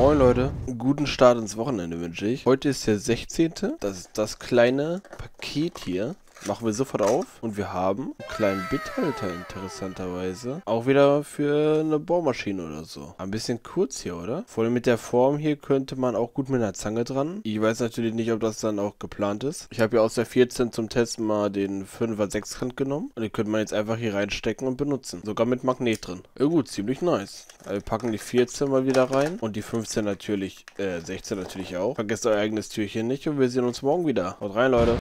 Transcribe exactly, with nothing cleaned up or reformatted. Moin Leute, guten Start ins Wochenende wünsche ich. Heute ist der sechzehnte Das ist das kleine Paket hier. Machen wir sofort auf und wir haben einen kleinen B I T-Halter interessanterweise. Auch wieder für eine Bohrmaschine oder so. Ein bisschen kurz hier, oder? Vor allem mit der Form hier könnte man auch gut mit einer Zange dran. Ich weiß natürlich nicht, ob das dann auch geplant ist. Ich habe ja aus der vierzehn zum Testen mal den fünfer sechskant genommen. Und den könnte man jetzt einfach hier reinstecken und benutzen. Sogar mit Magnet drin. Ja gut, ziemlich nice. Also wir packen die vierzehn mal wieder rein. Und die fünfzehn natürlich, äh, sechzehn natürlich auch. Vergesst euer eigenes Türchen nicht und wir sehen uns morgen wieder. Haut rein, Leute.